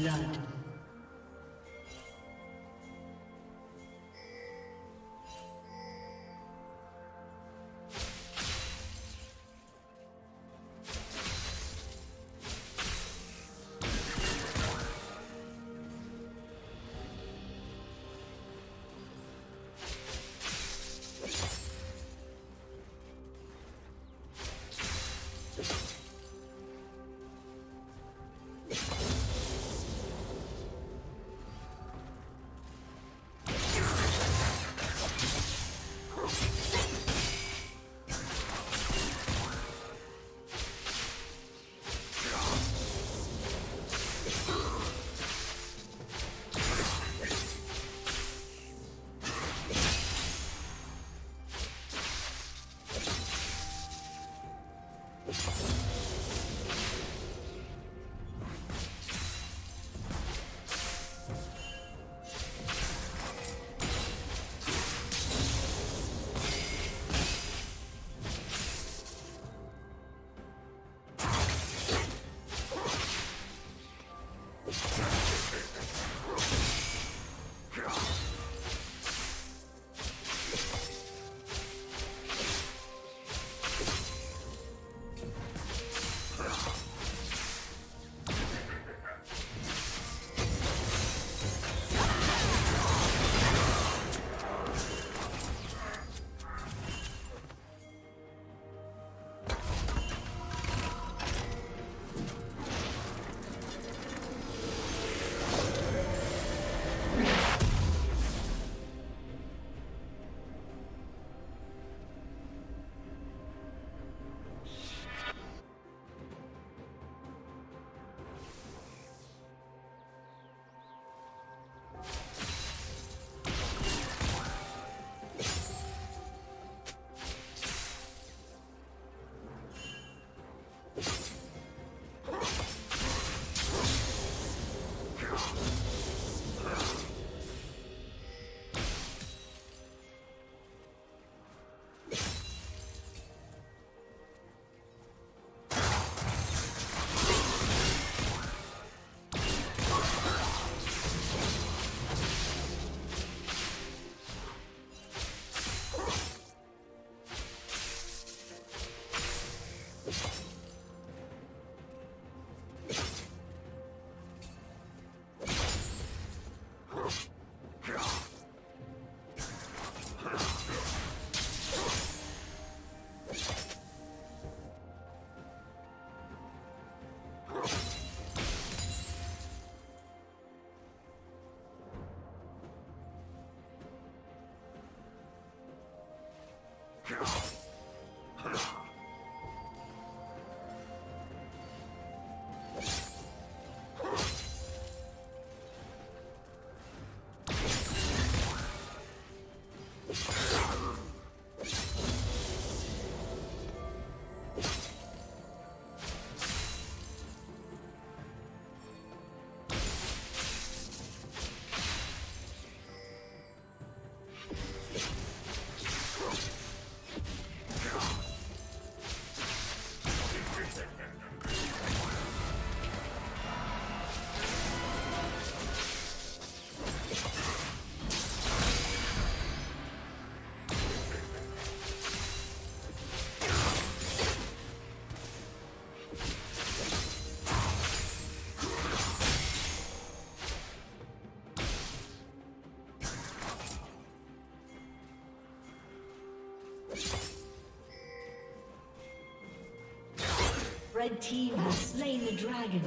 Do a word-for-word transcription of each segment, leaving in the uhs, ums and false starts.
blood. Red team has slain the dragon.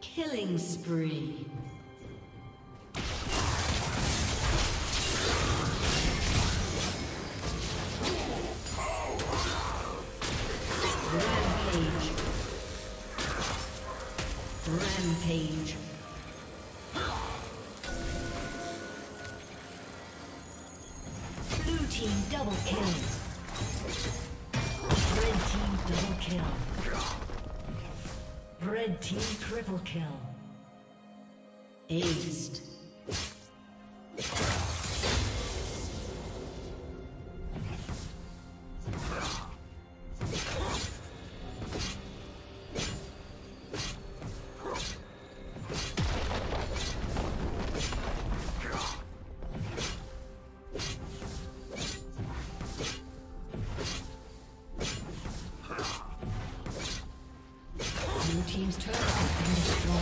Killing spree. Rampage. Rampage. Blue team double kill. Red team double kill. Red team triple kill. Aced. Blue team's turret has been destroyed.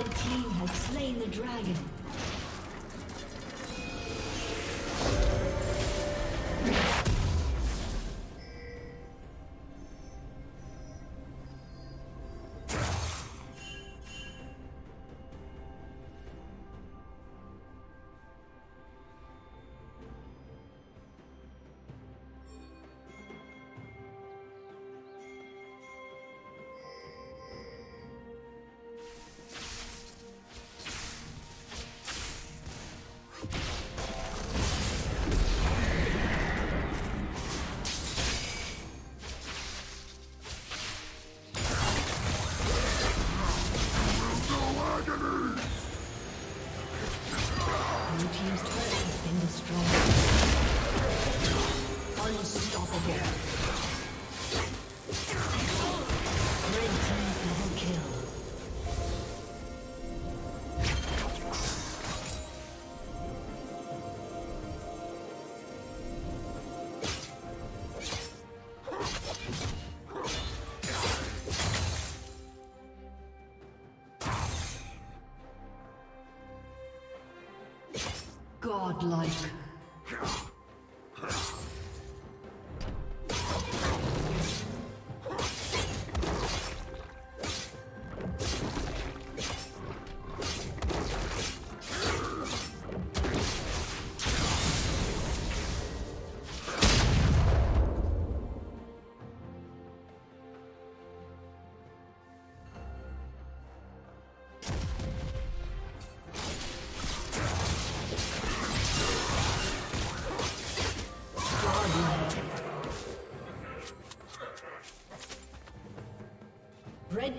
Red team has slain the dragon. Godlike. Red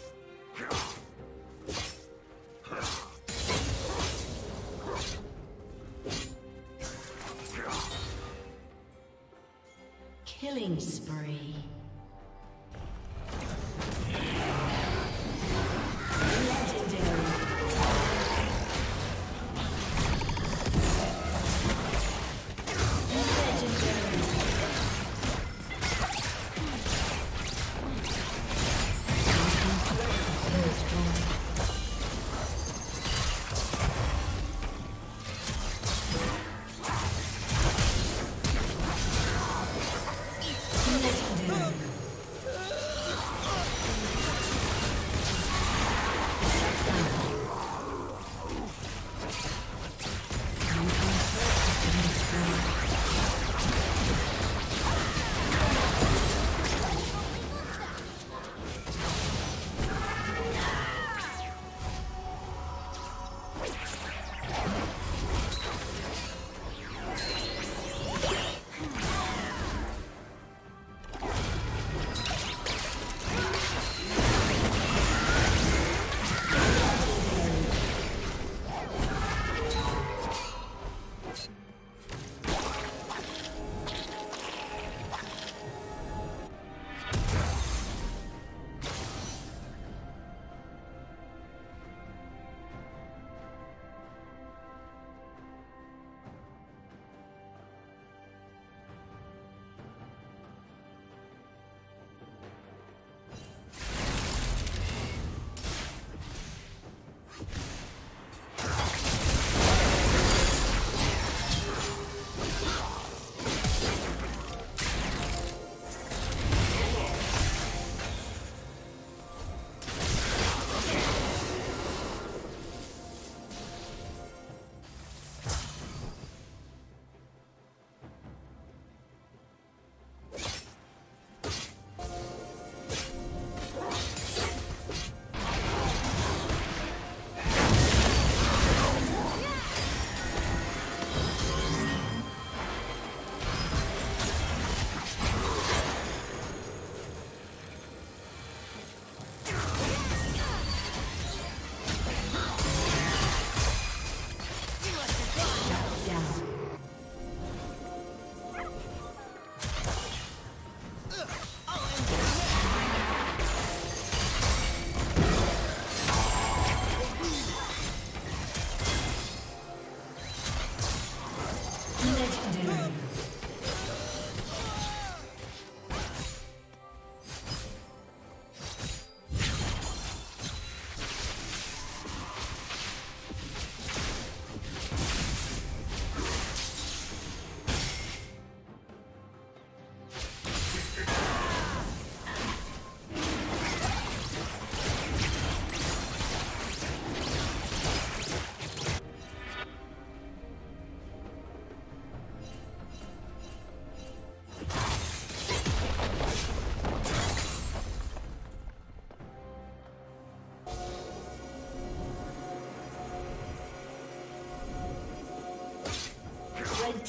Killing spree. Yes.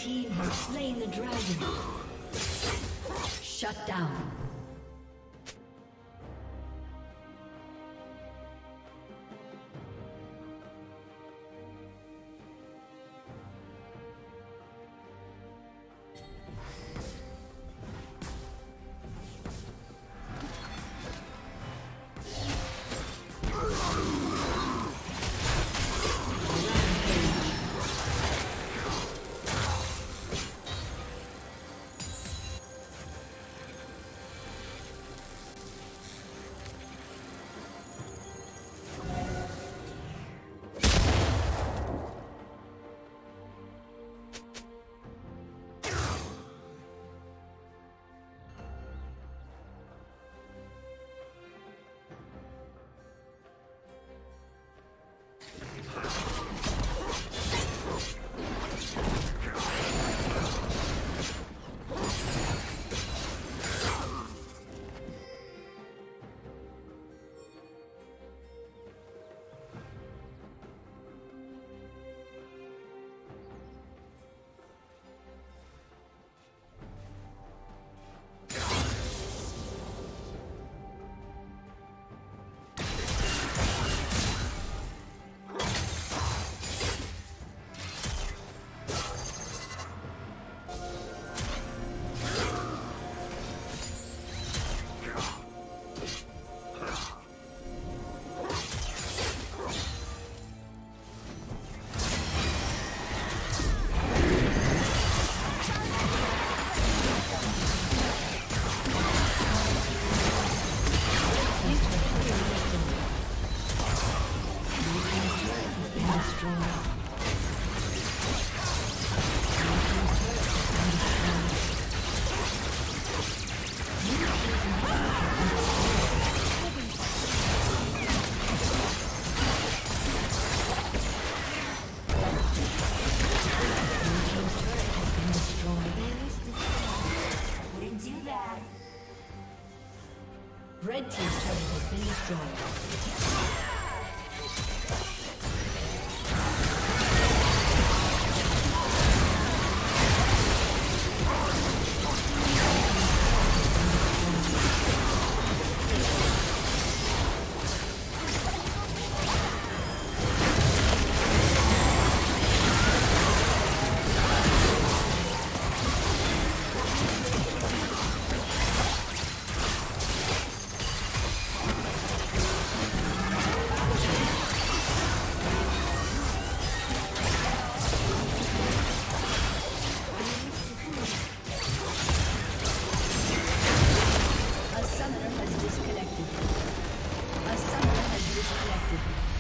team has slain the dragon. Shut down. Red team's turret has been destroyed. Disconnected.